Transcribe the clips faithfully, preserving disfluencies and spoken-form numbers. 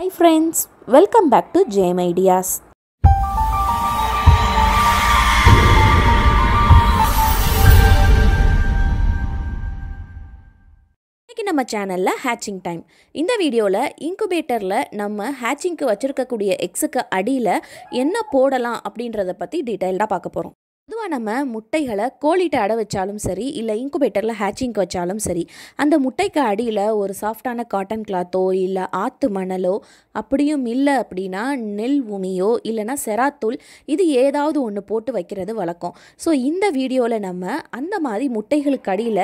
Hi friends, welcome back to J M Ideas. நம்ம சேனல்ல ஹேட்சிங் time இந்த வீடியோல இன்குபேட்டர்ல நம்ம ஹேட்சிங்க்கு வச்சிருக்க கூடிய எக்ஸ்க்கு அடியில என்ன போடலாம் அப்படின்றத பத்தி டீடைலா பார்க்க போறோம். பொதுவா நம்ம முட்டைகளை கோழிட்ட அடை வச்சாலும் சரி இல்லை இன்குபேட்டரில் ஹேட்சிங்க்கு வச்சாலும் சரி அந்த முட்டைக்கு அடியில் ஒரு சாஃப்டான காட்டன் கிளாத்தோ இல்லை ஆற்று மணலோ அப்படியும் இல்லை அப்படின்னா நெல் உமியோ இல்லைனா செராத்தூள் இது ஏதாவது ஒன்று போட்டு வைக்கிறது வழக்கம். ஸோ இந்த வீடியோவில் நம்ம அந்த மாதிரி முட்டைகளுக்கு அடியில்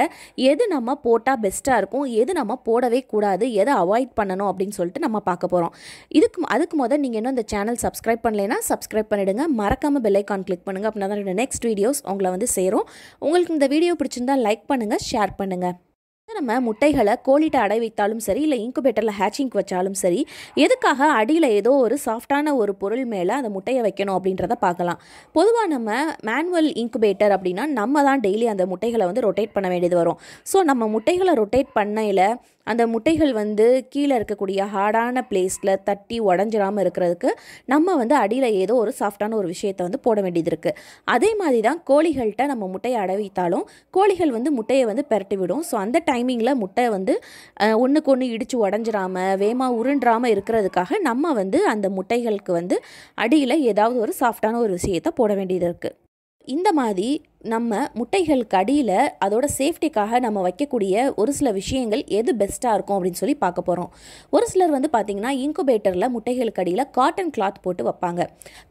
எது நம்ம போட்டால் பெஸ்ட்டாக இருக்கும், எது நம்ம போடவே கூடாது, எதை அவாய்ட் பண்ணணும் அப்படின்னு சொல்லிட்டு நம்ம பார்க்க போகிறோம். இதுக்கு அதுக்கு முதல் நீங்கள் இன்னும் இந்த சேனல் சப்ஸ்கிரைப் பண்ணலைன்னா சப்ஸ்கிரைப் பண்ணிடுங்க, மறக்காமல் பெல் ஐக்கான் கிளிக் பண்ணுங்கள். அப்படின்னா தான் நெக்ஸ்ட் வீடியோஸ் உங்களை வந்து சேரும். உங்களுக்கு இந்த வீடியோ பிடிச்சிருந்தா லைக் பண்ணுங்க, ஷேர் பண்ணுங்க. நம்ம முட்டைகளை கோழிட்ட அடை வைத்தாலும் சரி இல்லை இன்குபேட்டரில் ஹேட்சிங்க்கு வச்சாலும் சரி எதுக்காக அடியில் ஏதோ ஒரு சாஃப்டான ஒரு பொருள் மேலே அந்த முட்டையை வைக்கணும் அப்படின்றத பார்க்கலாம். பொதுவாக நம்ம மேனுவல் இன்குபேட்டர் அப்படின்னா நம்ம தான் டெய்லி அந்த முட்டைகளை வந்து ரொட்டேட் பண்ண வேண்டியது வரும். ஸோ நம்ம முட்டைகளை ரொட்டேட் பண்ணையில் அந்த முட்டைகள் வந்து கீழே இருக்கக்கூடிய ஹார்டான பிளேஸில் தட்டி உடஞ்சிடாமல் இருக்கிறதுக்கு நம்ம வந்து அடியில் ஏதோ ஒரு சாஃப்டான ஒரு விஷயத்தை வந்து போட வேண்டியது இருக்குது. அதே மாதிரி தான் கோழிகள்கிட்ட நம்ம முட்டையை அடை வைத்தாலும் கோழிகள் வந்து முட்டையை வந்து பெரட்டி விடும். ஸோ அந்த டைமிங்கில் முட்டை வந்து ஒன்றுக்கு ஒன்று இடித்து உடஞ்சிடாமல் வேகமாக உருண்டாமல் இருக்கிறதுக்காக நம்ம வந்து அந்த முட்டைகளுக்கு வந்து அடியில் ஏதாவது ஒரு சாஃப்டான ஒரு விஷயத்தை போட வேண்டியது இருக்குது. இந்த மாதிரி நம்ம முட்டைகளுக்கு அடியில் அதோட சேஃப்டிக்காக நம்ம வைக்கக்கூடிய ஒரு சில விஷயங்கள் எது பெஸ்ட்டாக இருக்கும் அப்படின்னு சொல்லி பார்க்க போகிறோம். ஒரு சிலர் வந்து பார்த்திங்கன்னா இன்குபேட்டரில் முட்டைகளுக்கு அடியில் காட்டன் கிளாத் போட்டு வைப்பாங்க.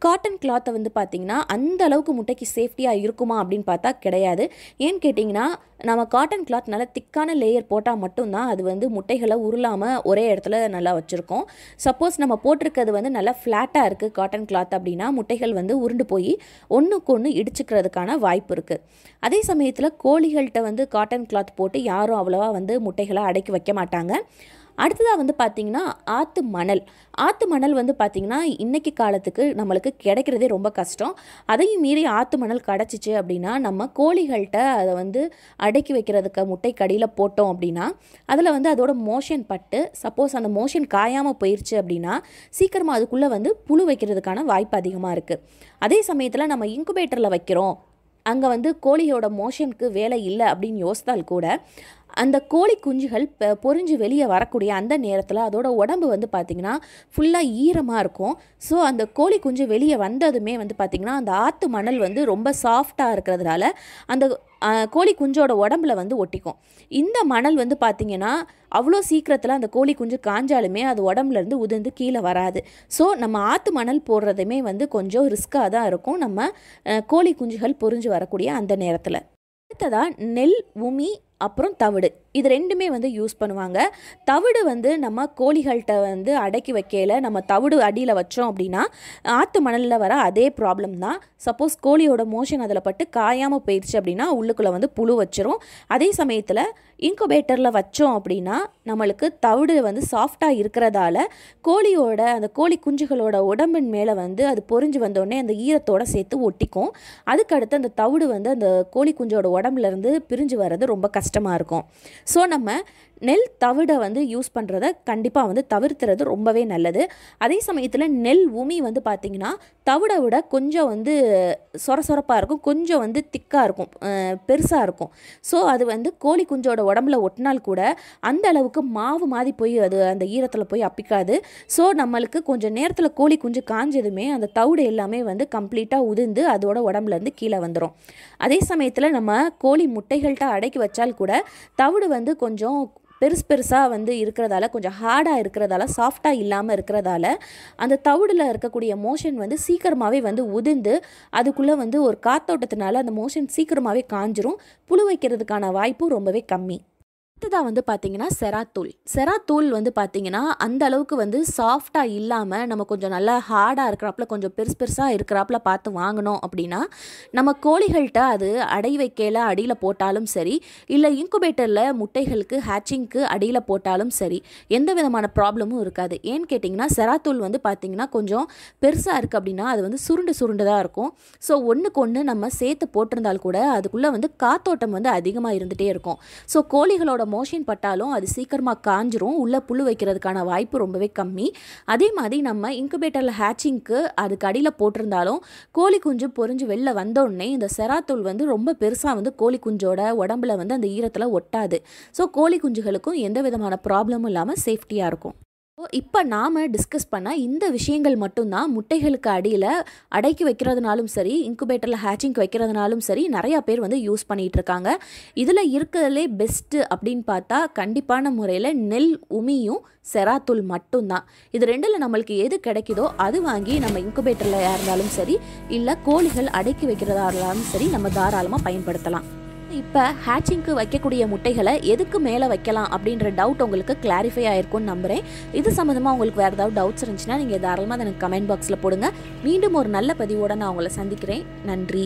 காட்டன் கிளாத்தை வந்து பார்த்திங்கன்னா அந்த அளவுக்கு முட்டைக்கு சேஃப்டியாக இருக்குமா அப்படின்னு பார்த்தா கிடையாது. ஏன்னு கேட்டிங்கன்னா நம்ம காட்டன் கிளாத் நல்லா திக்கான லேயர் போட்டால் மட்டும்தான் அது வந்து முட்டைகளை உருளாமல் ஒரே இடத்துல நல்லா வச்சுருக்கோம். சப்போஸ் நம்ம போட்டிருக்கிறது வந்து நல்லா ஃப்ளாட்டாக இருக்குது காட்டன் கிளாத் அப்படின்னா முட்டைகள் வந்து உருண்டு போய் ஒன்றுக்கு ஒன்று இடிச்சுக்கிறதுக்கான வாய்ப்பு இருக்குது. அதே சமயத்தில் கோழிகள்கிட்ட வந்து காட்டன் கிளாத் போட்டு யாரும் அவ்வளவா வந்து முட்டைகளை அடைக்கி வைக்க மாட்டாங்க. அடுத்ததாக வந்து பார்த்திங்கன்னா ஆற்று மணல். ஆற்று மணல் வந்து பார்த்திங்கன்னா இன்றைக்கி காலத்துக்கு நம்மளுக்கு கிடைக்கிறதே ரொம்ப கஷ்டம். அதையும் மீறி ஆற்று மணல் கிடச்சிச்சு அப்படின்னா நம்ம கோழிகள்கிட்ட அதை வந்து அடக்கி வைக்கிறதுக்கு முட்டை கடியில் போட்டோம் அப்படின்னா அதில் வந்து அதோட மோஷன் பட்டு சப்போஸ் அந்த மோஷன் காயாமல் போயிடுச்சு அப்படின்னா சீக்கிரமாக அதுக்குள்ளே வந்து புழு வைக்கிறதுக்கான வாய்ப்பு அதிகமாக இருக்குது. அதே சமயத்தில் நம்ம இன்குபேட்டரில் வைக்கிறோம் அங்கே வந்து கோழியோட மோஷனுக்கு வேலை இல்லை அப்படின்னு யோசித்தால் கூட அந்த கோழி குஞ்சுகள் பொறிஞ்சு வெளியே வரக்கூடிய அந்த நேரத்தில் அதோட உடம்பு வந்து பார்த்திங்கன்னா ஃபுல்லாக ஈரமாக இருக்கும். ஸோ அந்த கோழி குஞ்சு வெளியே வந்ததுமே வந்து பார்த்திங்கன்னா அந்த ஆற்று மணல் வந்து ரொம்ப சாஃப்டாக இருக்கிறதுனால அந்த கோழி குஞ்சோட உடம்புல வந்து ஒட்டிக்கும். இந்த மணல் வந்து பார்த்திங்கன்னா அவ்வளோ சீக்கிரத்தில் அந்த கோழி குஞ்சு காஞ்சாலுமே அது உடம்புலேருந்து உதிர்ந்து கீழே வராது. ஸோ நம்ம ஆற்று மணல் போடுறதுமே வந்து கொஞ்சம் ரிஸ்க்காக தான் இருக்கும் நம்ம கோழி குஞ்சுகள் பொறிஞ்சு வரக்கூடிய அந்த நேரத்தில். அடுத்ததாக நெல் உமி அப்புறம் தவிடு இது ரெண்டுமே வந்து யூஸ் பண்ணுவாங்க. தவிடு வந்து நம்ம கோழிகள்கிட்ட வந்து அடக்கி வைக்கையில் நம்ம தவிடு அடியில் வச்சோம் அப்படின்னா ஆற்று மணலில் வர அதே ப்ராப்ளம் தான். சப்போஸ் கோழியோட மோஷன் அதில் பட்டு காயாமல் போயிடுச்சு அப்படின்னா உள்ளுக்குள்ளே வந்து புழு வச்சிரும். அதே சமயத்தில் இன்குபேட்டரில் வச்சோம் அப்படின்னா நம்மளுக்கு தவிடு வந்து சாஃப்டாக இருக்கிறதால கோழியோட அந்த கோழி குஞ்சுகளோட உடம்பின் மேலே வந்து அது பொறிஞ்சு வந்தோடனே அந்த ஈரத்தோடு சேர்த்து ஒட்டிக்கும். அதுக்கடுத்து அந்த தவிடு வந்து அந்த கோழி குஞ்சோட உடம்புலேருந்து பிரிஞ்சு வர்றது ரொம்ப கஷ்டமாக இருக்கும். ஸோ நம்ம நெல் தவிடை வந்து யூஸ் பண்ணுறத கண்டிப்பாக வந்து தவிர்த்துறது ரொம்பவே நல்லது. அதே சமயத்தில் நெல் உமி வந்து பார்த்திங்கன்னா தவிடை விட கொஞ்சம் வந்து சொர சொரப்பாக இருக்கும், கொஞ்சம் வந்து திக்காக இருக்கும், பெருசாக இருக்கும். ஸோ அது வந்து கோழி குஞ்சோட உடம்புல ஒட்டினால் கூட அந்த அளவுக்கு மாவு மாதிரி போய் அது அந்த ஈரத்தில் போய் அப்பிக்காது. ஸோ நம்மளுக்கு கொஞ்சம் நேரத்தில் கோழி குஞ்சு காஞ்சதுமே அந்த தவிடு எல்லாமே வந்து கம்ப்ளீட்டாக உதிர்ந்து அதோட உடம்புலேருந்து கீழே வந்துடும். அதே சமயத்தில் நம்ம கோழி முட்டைகள்கிட்ட அடக்கி வச்சால் கூட தவிடு வந்து கொஞ்சம் பெருசு பெருசாக வந்து இருக்கிறதால கொஞ்சம் ஹார்டாக இருக்கிறதால சாஃப்டாக இல்லாமல் இருக்கிறதால அந்த தவிடில் இருக்கக்கூடிய மோஷன் வந்து சீக்கிரமாகவே வந்து உதிர்ந்து அதுக்குள்ளே வந்து ஒரு காத்தோட்டத்தினால அந்த மோஷன் சீக்கிரமாகவே காஞ்சிரும். புழு வைக்கிறதுக்கான வாய்ப்பு ரொம்பவே கம்மி. அடுத்ததாக வந்து பார்த்திங்கன்னா செராத்தூள். செராத்தூள் வந்து பார்த்திங்கன்னா அந்த அளவுக்கு வந்து சாஃப்டாக இல்லாமல் நம்ம கொஞ்சம் நல்லா ஹார்டாக இருக்கிறாப்புல கொஞ்சம் பெருசு பெருசாக இருக்கிறாப்புல பார்த்து வாங்கினோம் அப்படின்னா நம்ம கோழிகள்கிட்ட அது அடை வைக்கையில் அடியில் போட்டாலும் சரி இல்லை இன்குபேட்டரில் முட்டைகளுக்கு ஹேட்சிங்க்கு அடியில் போட்டாலும் சரி எந்த விதமான ப்ராப்ளமும் இருக்காது. ஏன்னு கேட்டிங்கன்னா செராத்தூள் வந்து பார்த்திங்கன்னா கொஞ்சம் பெருசாக இருக்குது அப்படின்னா அது வந்து சுருண்டு சுருண்டுதாக இருக்கும். ஸோ ஒன்றுக்கு ஒன்று நம்ம சேர்த்து போட்டிருந்தால் கூட அதுக்குள்ளே வந்து காத்தோட்டம் வந்து அதிகமாக இருந்துகிட்டே இருக்கும். ஸோ கோழிகளோட மோஷன் பட்டாலும் அது சீக்கிரமாக காஞ்சிரும், உள்ளே புல் வைக்கிறதுக்கான வாய்ப்பு ரொம்பவே கம்மி. அதே மாதிரி நம்ம இன்குபேட்டரில் ஹேச்சிங்க்கு அதுக்கு அடியில் போட்டிருந்தாலும் கோழி குஞ்சு பொறிஞ்சு வெளில வந்தோடனே இந்த செராத்தூள் வந்து ரொம்ப பெருசாக வந்து கோழி குஞ்சோட உடம்புல வந்து அந்த ஈரத்தில் ஒட்டாது. ஸோ கோழி குஞ்சுகளுக்கும் எந்த விதமான ப்ராப்ளமும் இல்லாமல் சேஃப்டியாக இருக்கும். இப்போ நாம் டிஸ்கஸ் பண்ண இந்த விஷயங்கள் மட்டும்தான் முட்டைகளுக்கு அடியில் அடைக்கி வைக்கிறதுனாலும் சரி, இன்குபேட்டரில் ஹேச்சிங்க்கு வைக்கிறதுனாலும் சரி நிறையா பேர் வந்து யூஸ் பண்ணிகிட்டு இருக்காங்க. இதில் இருக்கிறதுலே பெஸ்ட்டு அப்படின்னு பார்த்தா கண்டிப்பான முறையில் நெல் உமியும் செராத்தூள் மட்டும்தான். இது ரெண்டில் நம்மளுக்கு எது கிடைக்குதோ அது வாங்கி நம்ம இன்குபேட்டரில் இருந்தாலும் சரி, இல்லை கோழிகள் அடைக்கி வைக்கிறதா இருந்தாலும் சரி நம்ம தாராளமாக பயன்படுத்தலாம். இப்போ ஹேச்சிங்க்கு வைக்கக்கூடிய முட்டைகளை எதுக்கு மேலே வைக்கலாம் அப்படின்ற டவுட் உங்களுக்கு கிளாரிஃபை ஆகிருக்கும்னு நம்புகிறேன். இது சம்மந்தமாக உங்களுக்கு வேறு ஏதாவது டவுட்ஸ் இருந்துச்சுன்னா நீங்கள் தாராளமாக எனக்கு கமெண்ட் பாக்ஸில் போடுங்க. மீண்டும் ஒரு நல்ல பதிவோடு நான் உங்களை சந்திக்கிறேன். நன்றி.